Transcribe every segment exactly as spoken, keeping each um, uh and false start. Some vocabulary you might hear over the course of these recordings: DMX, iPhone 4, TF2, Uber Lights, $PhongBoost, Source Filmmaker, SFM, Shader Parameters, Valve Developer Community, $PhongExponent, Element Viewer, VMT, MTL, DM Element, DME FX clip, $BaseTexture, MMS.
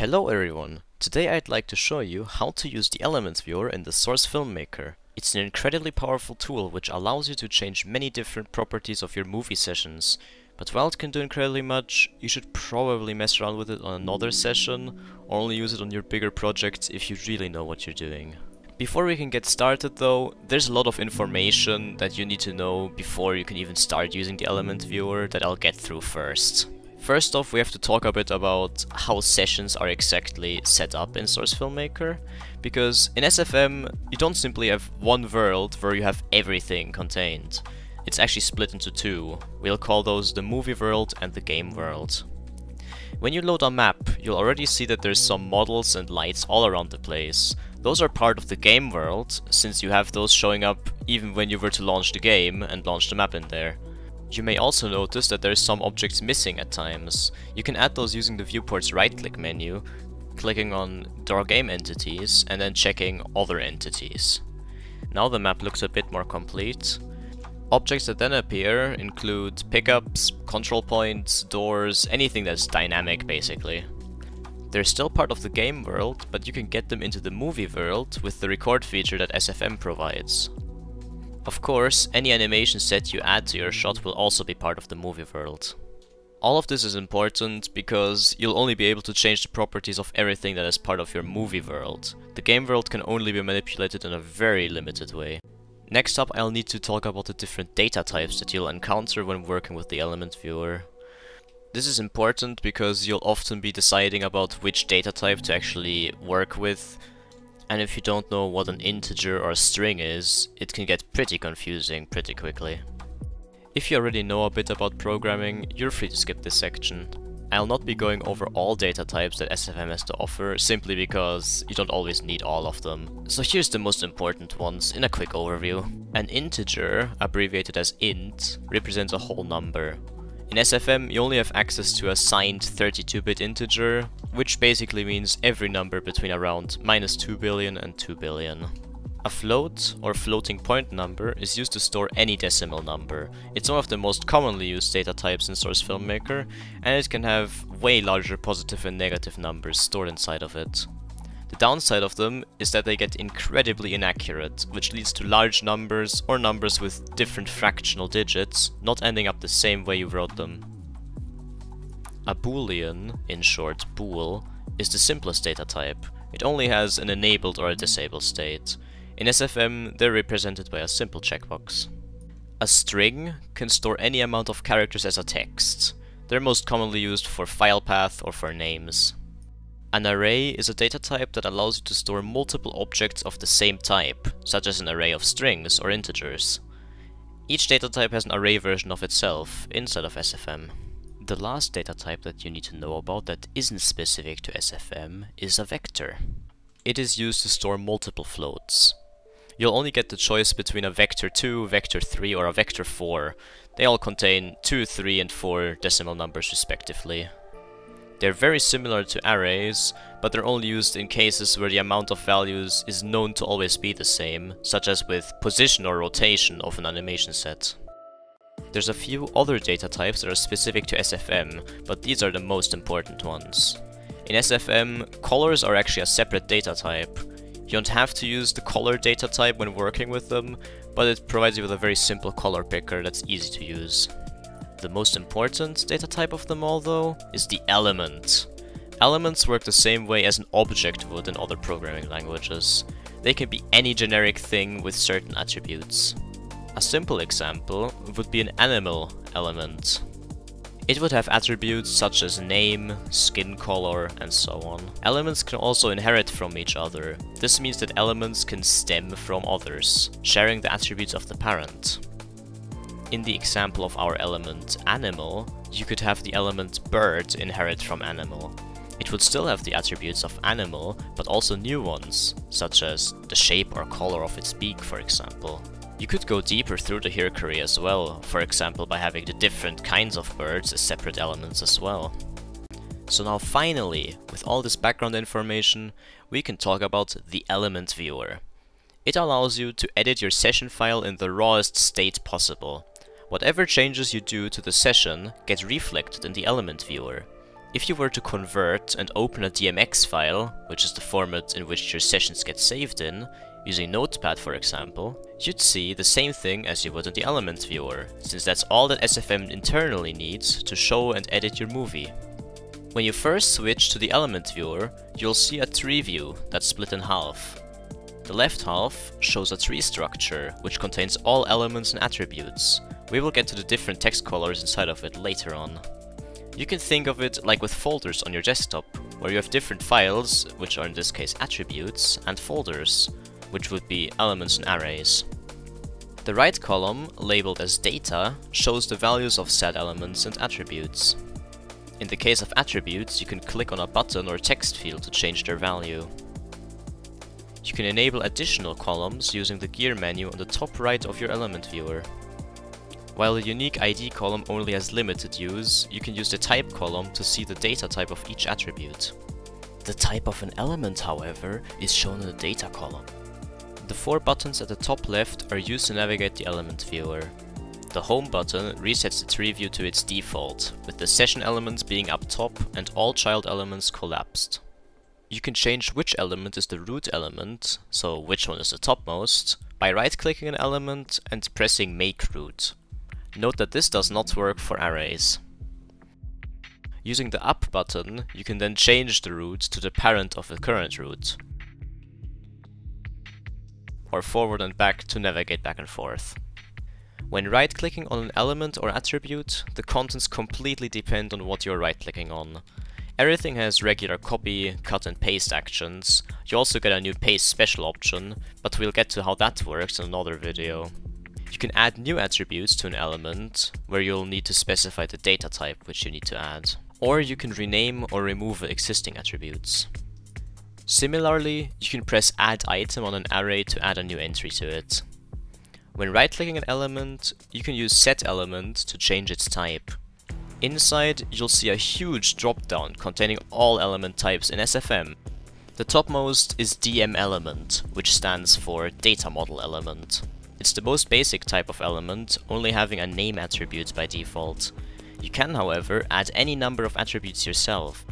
Hello everyone! Today I'd like to show you how to use the Element Viewer in the Source Filmmaker. It's an incredibly powerful tool which allows you to change many different properties of your movie sessions. But while it can do incredibly much, you should probably mess around with it on another session, or only use it on your bigger projects if you really know what you're doing. Before we can get started though, there's a lot of information that you need to know before you can even start using the Element Viewer that I'll get through first. First off, we have to talk a bit about how sessions are exactly set up in Source Filmmaker, because in S F M you don't simply have one world where you have everything contained. It's actually split into two. We'll call those the movie world and the game world. When you load a map, you'll already see that there's some models and lights all around the place. Those are part of the game world, since you have those showing up even when you were to launch the game and launch the map in there. You may also notice that there is some objects missing at times. You can add those using the viewport's right-click menu, clicking on Draw Game Entities, and then checking Other Entities. Now the map looks a bit more complete. Objects that then appear include pickups, control points, doors, anything that's dynamic basically. They're still part of the game world, but you can get them into the movie world with the record feature that S F M provides. Of course, any animation set you add to your shot will also be part of the movie world. All of this is important because you'll only be able to change the properties of everything that is part of your movie world. The game world can only be manipulated in a very limited way. Next up, I'll need to talk about the different data types that you'll encounter when working with the Element Viewer. This is important because you'll often be deciding about which data type to actually work with. And if you don't know what an integer or a string is, it can get pretty confusing pretty quickly. If you already know a bit about programming, you're free to skip this section. I'll not be going over all data types that S F M has to offer, simply because you don't always need all of them. So here's the most important ones in a quick overview. An integer, abbreviated as int, represents a whole number. In S F M, you only have access to a signed thirty-two bit integer, which basically means every number between around minus two billion and two billion. A float, or floating point number, is used to store any decimal number. It's one of the most commonly used data types in Source Filmmaker, and it can have way larger positive and negative numbers stored inside of it. The downside of them is that they get incredibly inaccurate, which leads to large numbers or numbers with different fractional digits not ending up the same way you wrote them. A boolean, in short bool, is the simplest data type. It only has an enabled or a disabled state. In S F M, they're represented by a simple checkbox. A string can store any amount of characters as a text. They're most commonly used for file path or for names. An array is a data type that allows you to store multiple objects of the same type, such as an array of strings or integers. Each data type has an array version of itself inside of S F M. The last data type that you need to know about that isn't specific to S F M is a vector. It is used to store multiple floats. You'll only get the choice between a vector two, vector three, or a vector four. They all contain two, three, and four decimal numbers respectively. They're very similar to arrays, but they're only used in cases where the amount of values is known to always be the same, such as with position or rotation of an animation set. There's a few other data types that are specific to S F M, but these are the most important ones. In S F M, colors are actually a separate data type. You don't have to use the color data type when working with them, but it provides you with a very simple color picker that's easy to use. The most important data type of them all, though, is the element. Elements work the same way as an object would in other programming languages. They can be any generic thing with certain attributes. A simple example would be an animal element. It would have attributes such as name, skin color, and so on. Elements can also inherit from each other. This means that elements can stem from others, sharing the attributes of the parent. In the example of our element animal, you could have the element bird inherit from animal. It would still have the attributes of animal, but also new ones, such as the shape or color of its beak, for example. You could go deeper through the hierarchy as well, for example by having the different kinds of birds as separate elements as well. So now finally, with all this background information, we can talk about the Element Viewer. It allows you to edit your session file in the rawest state possible. Whatever changes you do to the session get reflected in the Element Viewer. If you were to convert and open a D M X file, which is the format in which your sessions get saved in, using Notepad for example, you'd see the same thing as you would in the Element Viewer, since that's all that S F M internally needs to show and edit your movie. When you first switch to the Element Viewer, you'll see a tree view that's split in half. The left half shows a tree structure, which contains all elements and attributes. We will get to the different text colors inside of it later on. You can think of it like with folders on your desktop, where you have different files, which are in this case attributes, and folders, which would be elements and arrays. The right column, labeled as data, shows the values of said elements and attributes. In the case of attributes, you can click on a button or text field to change their value. You can enable additional columns using the gear menu on the top right of your Element Viewer. While the unique I D column only has limited use, you can use the type column to see the data type of each attribute. The type of an element, however, is shown in the data column. The four buttons at the top left are used to navigate the Element Viewer. The Home button resets the tree view to its default, with the session elements being up top and all child elements collapsed. You can change which element is the root element, so which one is the topmost, by right-clicking an element and pressing Make Root. Note that this does not work for arrays. Using the Up button, you can then change the root to the parent of the current root, or forward and back to navigate back and forth. When right-clicking on an element or attribute, the contents completely depend on what you're right-clicking on. Everything has regular copy, cut and paste actions. You also get a new paste special option, but we'll get to how that works in another video. You can add new attributes to an element, where you'll need to specify the data type which you need to add. Or you can rename or remove existing attributes. Similarly, you can press Add Item on an array to add a new entry to it. When right-clicking an element, you can use Set Element to change its type. Inside, you'll see a huge drop-down containing all element types in S F M. The topmost is D M Element, which stands for Data Model Element. It's the most basic type of element, only having a name attribute by default. You can, however, add any number of attributes yourself.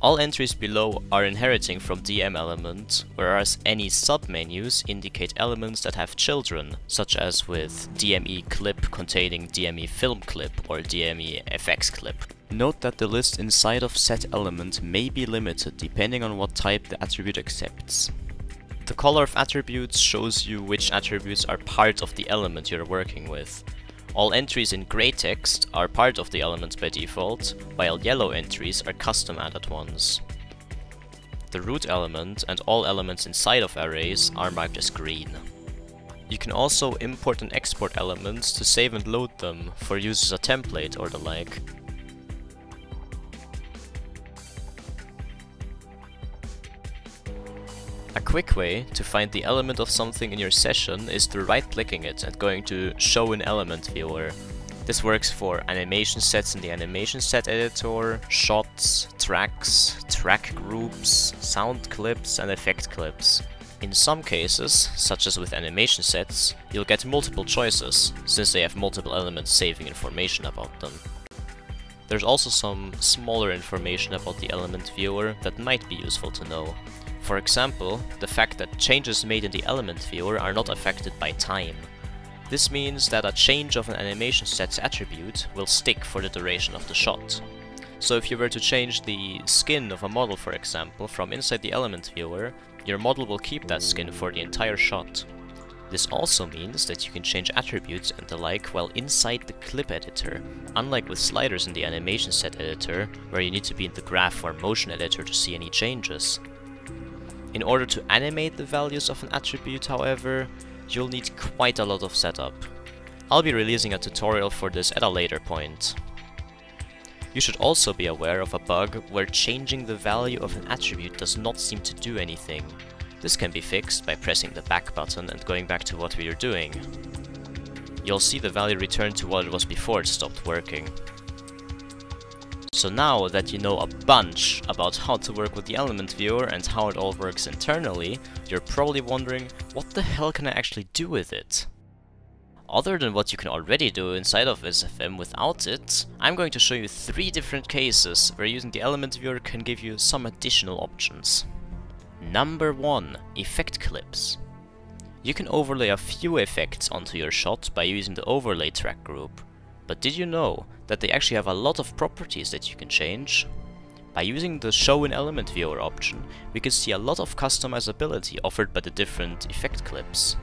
All entries below are inheriting from D M Element, whereas any submenus indicate elements that have children, such as with D M E clip containing D M E film clip or D M E F X clip. Note that the list inside of set element may be limited depending on what type the attribute accepts. The color of attributes shows you which attributes are part of the element you're working with. All entries in grey text are part of the element by default, while yellow entries are custom added ones. The root element and all elements inside of arrays are marked as green. You can also import and export elements to save and load them for use as a template or the like. A quick way to find the element of something in your session is through right-clicking it and going to Show in Element Viewer. This works for animation sets in the animation set editor, shots, tracks, track groups, sound clips and effect clips. In some cases, such as with animation sets, you'll get multiple choices, since they have multiple elements saving information about them. There's also some smaller information about the Element Viewer that might be useful to know. For example, the fact that changes made in the Element Viewer are not affected by time. This means that a change of an animation set's attribute will stick for the duration of the shot. So if you were to change the skin of a model, for example, from inside the Element Viewer, your model will keep that skin for the entire shot. This also means that you can change attributes and the like while inside the clip editor, unlike with sliders in the animation set editor, where you need to be in the graph or motion editor to see any changes. In order to animate the values of an attribute, however, you'll need quite a lot of setup. I'll be releasing a tutorial for this at a later point. You should also be aware of a bug where changing the value of an attribute does not seem to do anything. This can be fixed by pressing the back button and going back to what we were doing. You'll see the value return to what it was before it stopped working. So now that you know a bunch about how to work with the Element Viewer and how it all works internally, you're probably wondering, what the hell can I actually do with it? Other than what you can already do inside of S F M without it, I'm going to show you three different cases where using the Element Viewer can give you some additional options. Number one. Effect clips. You can overlay a few effects onto your shot by using the overlay track group. But did you know that they actually have a lot of properties that you can change? By using the Show in Element Viewer option, we can see a lot of customizability offered by the different effect clips.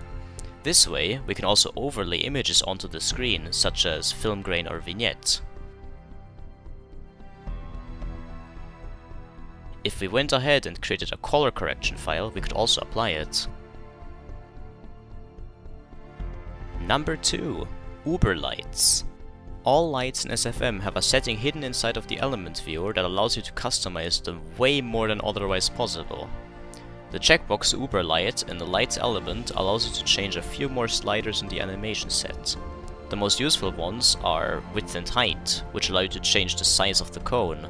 This way, we can also overlay images onto the screen, such as film grain or vignette. If we went ahead and created a color correction file, we could also apply it. Number two. Uber Lights. All lights in S F M have a setting hidden inside of the Element Viewer that allows you to customize them way more than otherwise possible. The checkbox Uber Light in the Lights element allows you to change a few more sliders in the animation set. The most useful ones are width and height, which allow you to change the size of the cone.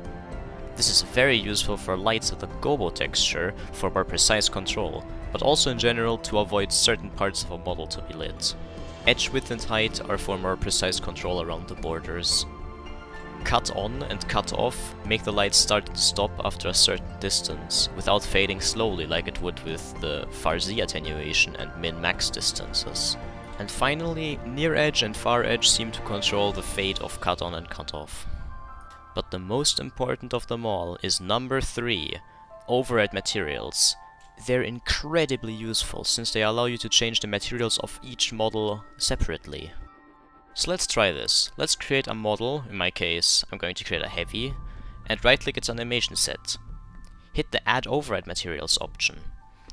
This is very useful for lights with a gobo texture for more precise control, but also in general to avoid certain parts of a model to be lit. Edge width and height are for more precise control around the borders. Cut on and cut off make the lights start and stop after a certain distance, without fading slowly like it would with the far Z attenuation and min-max distances. And finally, near edge and far edge seem to control the fade of cut on and cut off. But the most important of them all is number three, overhead materials. They're incredibly useful since they allow you to change the materials of each model separately. So let's try this. Let's create a model. In my case, I'm going to create a heavy, and right-click its animation set. Hit the Add Overhead Materials option.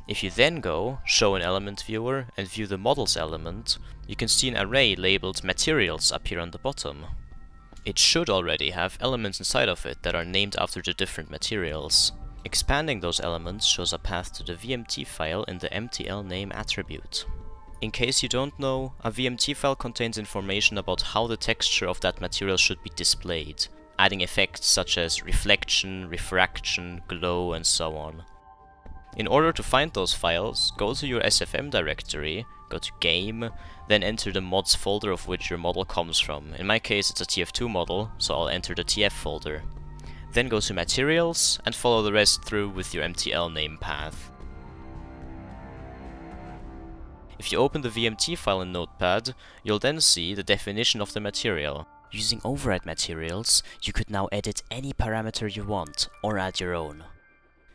If you then go, Show in Element Viewer, and view the Models element, you can see an array labeled Materials appear on the bottom. It should already have elements inside of it that are named after the different materials. Expanding those elements shows a path to the V M T file in the M T L name attribute. In case you don't know, a V M T file contains information about how the texture of that material should be displayed, adding effects such as reflection, refraction, glow, and so on. In order to find those files, go to your S F M directory, go to Game, then enter the mods folder of which your model comes from. In my case, it's a T F two model, so I'll enter the T F folder. Then go to Materials, and follow the rest through with your M T L name path. If you open the V M T file in Notepad, you'll then see the definition of the material. Using overhead materials, you could now edit any parameter you want, or add your own.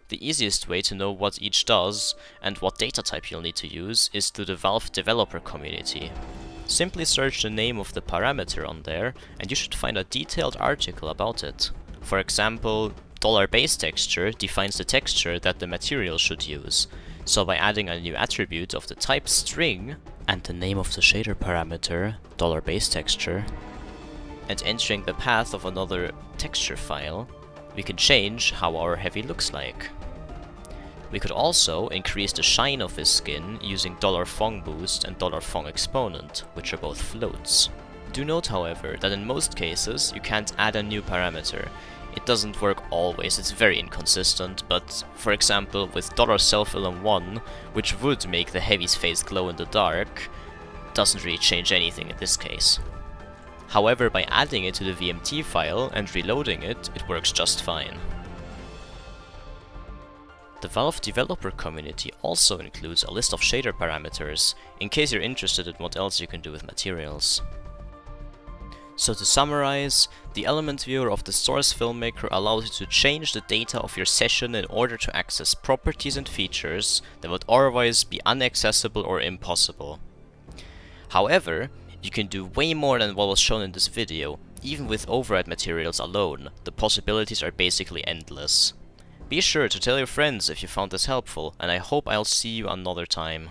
The easiest way to know what each does, and what data type you'll need to use, is through the Valve Developer Community. Simply search the name of the parameter on there, and you should find a detailed article about it. For example, $BaseTexture defines the texture that the material should use, so by adding a new attribute of the type string and the name of the shader parameter, $BaseTexture, and entering the path of another texture file, we can change how our heavy looks like. We could also increase the shine of his skin using $PhongBoost and $PhongExponent, which are both floats. Do note, however, that in most cases you can't add a new parameter. It doesn't work always, it's very inconsistent, but for example with $selfillum one, which would make the heavy's face glow in the dark, doesn't really change anything in this case. However, by adding it to the V M T file and reloading it, it works just fine. The Valve Developer Community also includes a list of shader parameters, in case you're interested in what else you can do with materials. So to summarize, the Element Viewer of the Source Filmmaker allows you to change the data of your session in order to access properties and features that would otherwise be inaccessible or impossible. However, you can do way more than what was shown in this video. Even with overhead materials alone, the possibilities are basically endless. Be sure to tell your friends if you found this helpful, and I hope I'll see you another time.